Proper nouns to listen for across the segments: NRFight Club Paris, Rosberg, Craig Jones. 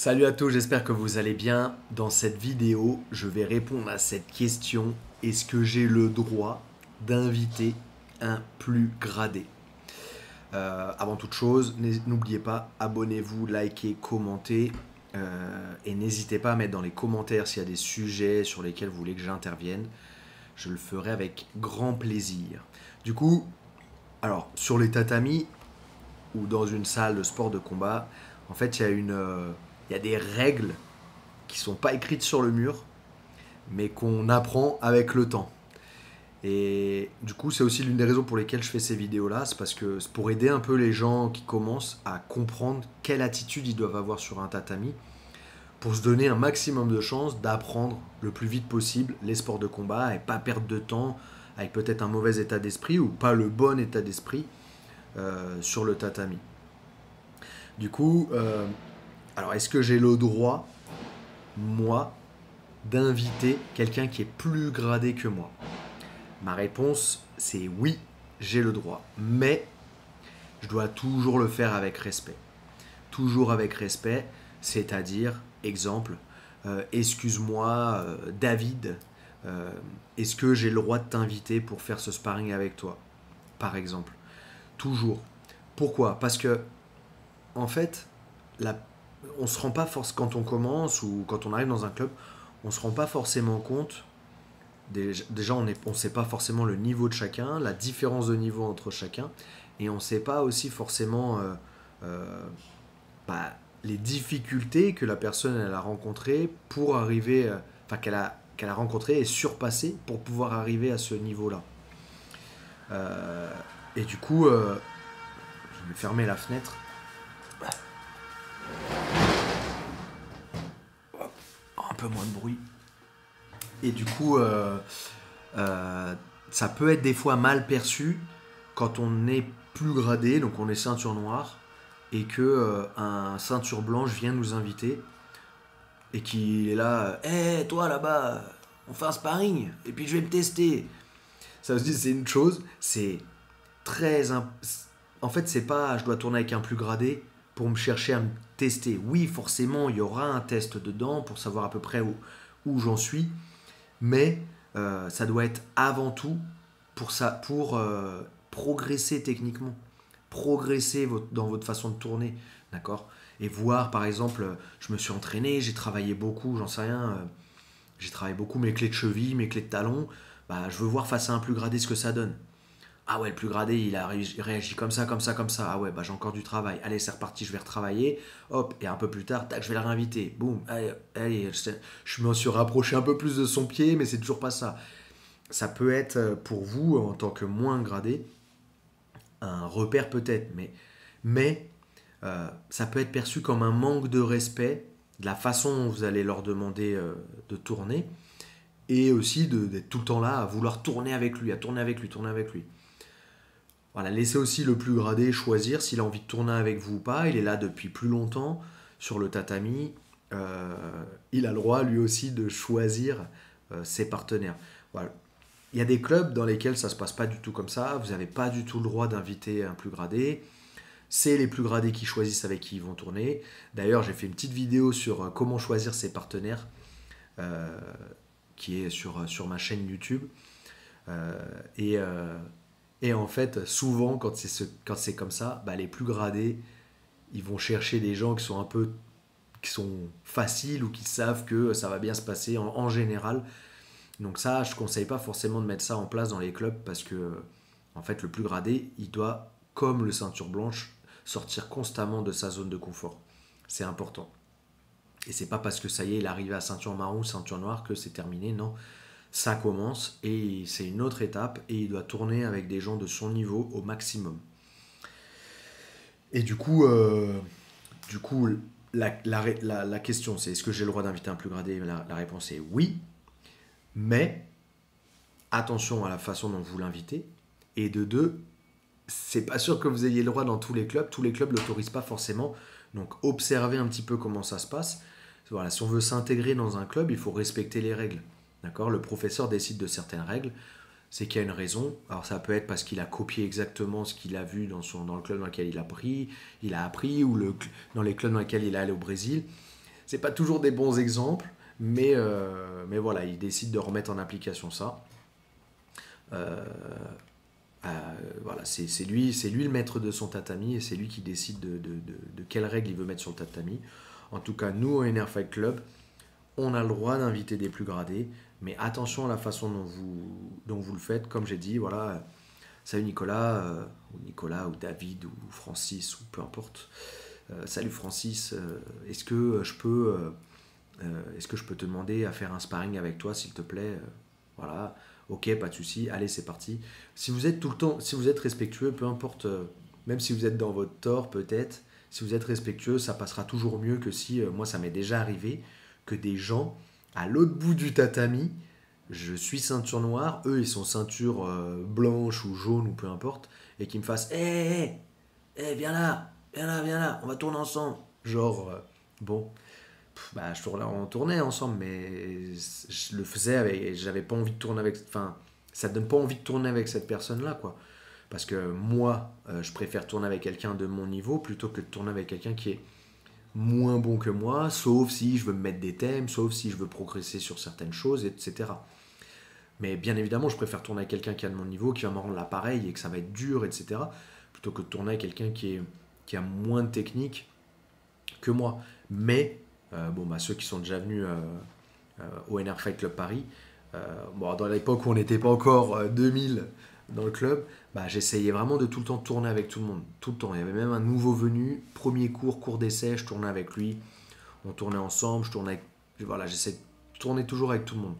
Salut à tous, j'espère que vous allez bien. Dans cette vidéo, je vais répondre à cette question: est-ce que j'ai le droit d'inviter un plus gradé? Avant toute chose, n'oubliez pas, abonnez-vous, likez, commentez et n'hésitez pas à mettre dans les commentaires s'il y a des sujets sur lesquels vous voulez que j'intervienne. Je le ferai avec grand plaisir. Du coup, alors sur les tatamis ou dans une salle de sport de combat, en fait, il y a une... Il y a des règles qui ne sont pas écrites sur le mur, mais qu'on apprend avec le temps. Et du coup, c'est aussi l'une des raisons pour lesquelles je fais ces vidéos-là. C'est parce que c'est pour aider un peu les gens qui commencent à comprendre quelle attitude ils doivent avoir sur un tatami, pour se donner un maximum de chances d'apprendre le plus vite possible les sports de combat et pas perdre de temps avec peut-être un mauvais état d'esprit ou pas le bon état d'esprit sur le tatami. Du coup... Alors, est-ce que j'ai le droit, moi, d'inviter quelqu'un qui est plus gradé que moi? Ma réponse, c'est oui, j'ai le droit. Mais je dois toujours le faire avec respect. Toujours avec respect, c'est-à-dire, exemple, excuse-moi, David, est-ce que j'ai le droit de t'inviter pour faire ce sparring avec toi? Par exemple. Toujours. Pourquoi? Parce que, en fait, on se rend pas quand on commence ou quand on arrive dans un club, on se rend pas forcément compte. Déjà, on sait pas forcément le niveau de chacun, la différence de niveau entre chacun, et on sait pas aussi forcément les difficultés que la personne elle a rencontrées pour arriver, qu'elle a rencontrées et surpassées pour pouvoir arriver à ce niveau-là. Et du coup, je vais fermer la fenêtre. Peu moins de bruit. Et du coup, ça peut être des fois mal perçu quand on est plus gradé, donc on est ceinture noire, et que un ceinture blanche vient nous inviter et qu'il est là, hé, toi là-bas, on fait un sparring et puis je vais me tester. Ça veut dire, c'est une chose, c'est très... En fait, c'est pas je dois tourner avec un plus gradé pour me chercher à me tester. Oui, forcément, il y aura un test dedans pour savoir à peu près où j'en suis, mais ça doit être avant tout pour progresser techniquement, progresser dans votre façon de tourner, d'accord? Et voir, par exemple, je me suis entraîné, j'ai travaillé beaucoup, j'en sais rien, j'ai travaillé beaucoup mes clés de cheville, mes clés de talon, je veux voir face à un plus gradé ce que ça donne. Ah ouais, le plus gradé, il a réagi comme ça, comme ça, comme ça. Ah ouais, bah j'ai encore du travail. Allez, c'est reparti, je vais retravailler. Hop, et un peu plus tard, tac, je vais le réinviter. Boum, allez, je me suis rapproché un peu plus de son pied, mais c'est toujours pas ça. Ça peut être pour vous, en tant que moins gradé, un repère peut-être, mais ça peut être perçu comme un manque de respect de la façon dont vous allez leur demander de tourner, et aussi d'être tout le temps là à vouloir tourner avec lui, à tourner avec lui, tourner avec lui. Voilà, laissez aussi le plus gradé choisir s'il a envie de tourner avec vous ou pas. Il est là depuis plus longtemps sur le tatami. Il a le droit lui aussi de choisir ses partenaires. Voilà. Il y a des clubs dans lesquels ça ne se passe pas du tout comme ça. Vous n'avez pas du tout le droit d'inviter un plus gradé. C'est les plus gradés qui choisissent avec qui ils vont tourner. D'ailleurs, j'ai fait une petite vidéo sur comment choisir ses partenaires qui est sur ma chaîne YouTube. Et en fait, souvent, quand c'est comme ça, les plus gradés, ils vont chercher des gens qui sont faciles ou qui savent que ça va bien se passer en général. Donc ça, je ne conseille pas forcément de mettre ça en place dans les clubs parce que, en fait, le plus gradé, il doit, comme le ceinture blanche, sortir constamment de sa zone de confort. C'est important. Et c'est pas parce que ça y est, il est arrivé à ceinture marron ou ceinture noire que c'est terminé, non. Ça commence et c'est une autre étape et il doit tourner avec des gens de son niveau au maximum. Et du coup la question c'est est-ce que j'ai le droit d'inviter un plus gradé? La réponse est oui, mais attention à la façon dont vous l'invitez. Et de deux, c'est pas sûr que vous ayez le droit dans tous les clubs. Tous les clubs ne l'autorisent pas forcément. Donc observez un petit peu comment ça se passe. Voilà, si on veut s'intégrer dans un club, il faut respecter les règles. D'accord, le professeur décide de certaines règles, c'est qu'il y a une raison. Alors ça peut être parce qu'il a copié exactement ce qu'il a vu dans le club dans lequel il a appris, ou dans les clubs dans lesquels il est allé au Brésil. c'est pas toujours des bons exemples, mais voilà, ils décident de remettre en application ça. Voilà, c'est lui le maître de son tatami et c'est lui qui décide de quelles règles il veut mettre sur le tatami. En tout cas, nous, au NRFight Club, on a le droit d'inviter des plus gradés, mais attention à la façon dont vous le faites. Comme j'ai dit, voilà, salut Nicolas ou David ou Francis ou peu importe. Salut Francis, est-ce que je peux te demander à faire un sparring avec toi, s'il te plaît? Voilà, ok, pas de souci, allez, c'est parti. Si vous êtes tout le temps, si vous êtes respectueux, peu importe, même si vous êtes dans votre tort peut-être, si vous êtes respectueux, ça passera toujours mieux que si, moi ça m'est déjà arrivé, que des gens à l'autre bout du tatami, je suis ceinture noire, eux ils sont ceinture blanche ou jaune ou peu importe, et qu'ils me fassent « Hé, hé, viens là, on va tourner ensemble !» Genre, bon, bah, on tournait ensemble, mais je le faisais avec, j'avais pas envie de tourner avec, enfin, ça donne pas envie de tourner avec cette personne-là, quoi. Parce que moi, je préfère tourner avec quelqu'un de mon niveau plutôt que de tourner avec quelqu'un qui est moins bon que moi, sauf si je veux me mettre des thèmes, sauf si je veux progresser sur certaines choses, etc. Mais bien évidemment, je préfère tourner avec quelqu'un qui est de mon niveau, qui va me rendre l'appareil et que ça va être dur, etc. Plutôt que de tourner avec quelqu'un qui a moins de technique que moi. Mais, bon, bah, ceux qui sont déjà venus au NRFight Club Paris, bon, dans l'époque où on n'était pas encore 2000 dans le club, bah, j'essayais vraiment de tout le temps tourner avec tout le monde, tout le temps. Il y avait même un nouveau venu, premier cours, cours d'essai, je tournais avec lui, on tournait ensemble, je tournais avec, voilà, j'essayais de tourner toujours avec tout le monde.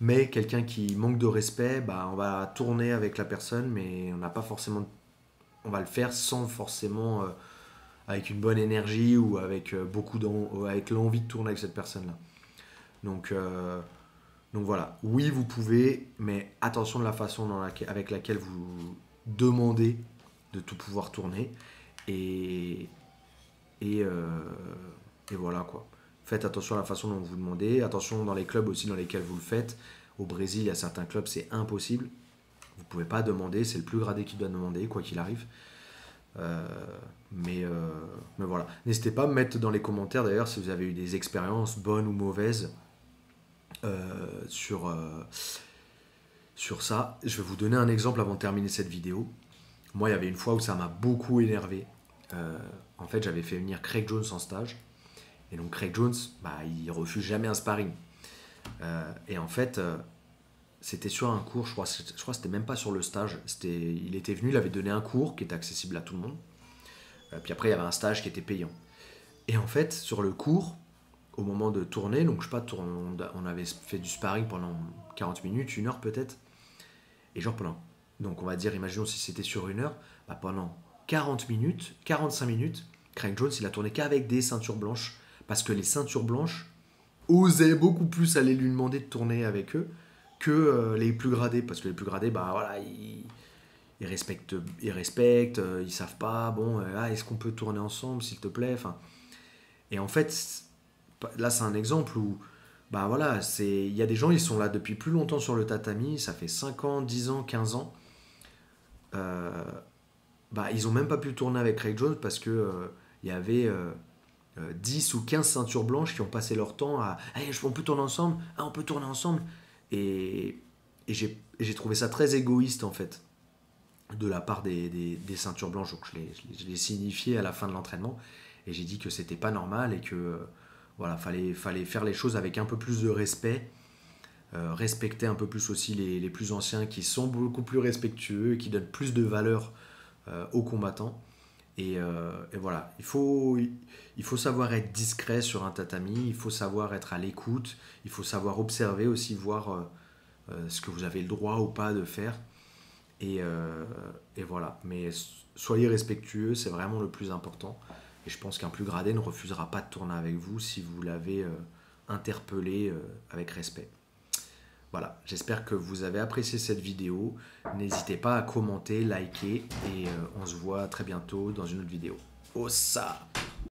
Mais quelqu'un qui manque de respect, bah, on va tourner avec la personne, mais on n'a pas forcément, on va le faire sans forcément, avec une bonne énergie ou avec avec l'envie de tourner avec cette personne-là. Donc voilà, oui vous pouvez, mais attention de la façon avec laquelle vous demandez de tout pouvoir tourner. Et voilà quoi. Faites attention à la façon dont vous demandez, attention dans les clubs aussi dans lesquels vous le faites. Au Brésil, il y a certains clubs, c'est impossible. Vous ne pouvez pas demander, c'est le plus gradé qui doit demander, quoi qu'il arrive. Mais voilà. N'hésitez pas à me mettre dans les commentaires d'ailleurs si vous avez eu des expériences bonnes ou mauvaises. Sur ça, je vais vous donner un exemple avant de terminer cette vidéo. Moi, il y avait une fois où ça m'a beaucoup énervé. En fait, j'avais fait venir Craig Jones en stage. Et donc, Craig Jones, bah, il refuse jamais un sparring. Et en fait, c'était sur un cours, je crois que c'était même pas sur le stage. Il était venu, il avait donné un cours qui était accessible à tout le monde. Puis après, il y avait un stage qui était payant. Et en fait, sur le cours, au moment de tourner, donc je sais pas, on avait fait du sparring pendant 40 minutes, une heure peut-être, et genre pendant, donc on va dire, imaginons si c'était sur une heure, bah pendant 40 minutes, 45 minutes, Craig Jones, il a tourné qu'avec des ceintures blanches, parce que les ceintures blanches osaient beaucoup plus aller lui demander de tourner avec eux que les plus gradés, parce que les plus gradés, bah voilà, ils respectent, ils savent pas, bon, est-ce qu'on peut tourner ensemble, s'il te plaît, enfin, et en fait, là, c'est un exemple où, bah voilà, il y a des gens, ils sont là depuis plus longtemps sur le tatami, ça fait 5 ans, 10 ans, 15 ans. Bah, ils n'ont même pas pu tourner avec Craig Jones parce qu'il y avait 10 ou 15 ceintures blanches qui ont passé leur temps à hey, « on peut tourner ensemble, ah, on peut tourner ensemble ». Et j'ai trouvé ça très égoïste, en fait, de la part des ceintures blanches. Donc, je l'ai signifié à la fin de l'entraînement et j'ai dit que c'était pas normal et que... voilà, fallait faire les choses avec un peu plus de respect, respecter un peu plus aussi les plus anciens qui sont beaucoup plus respectueux et qui donnent plus de valeur aux combattants. Et voilà, il faut savoir être discret sur un tatami, il faut savoir être à l'écoute, il faut savoir observer aussi, voir ce que vous avez le droit ou pas de faire. Et voilà, mais soyez respectueux, c'est vraiment le plus important. Et je pense qu'un plus gradé ne refusera pas de tourner avec vous si vous l'avez interpellé avec respect. Voilà, j'espère que vous avez apprécié cette vidéo. N'hésitez pas à commenter, liker et on se voit très bientôt dans une autre vidéo. Oh ça!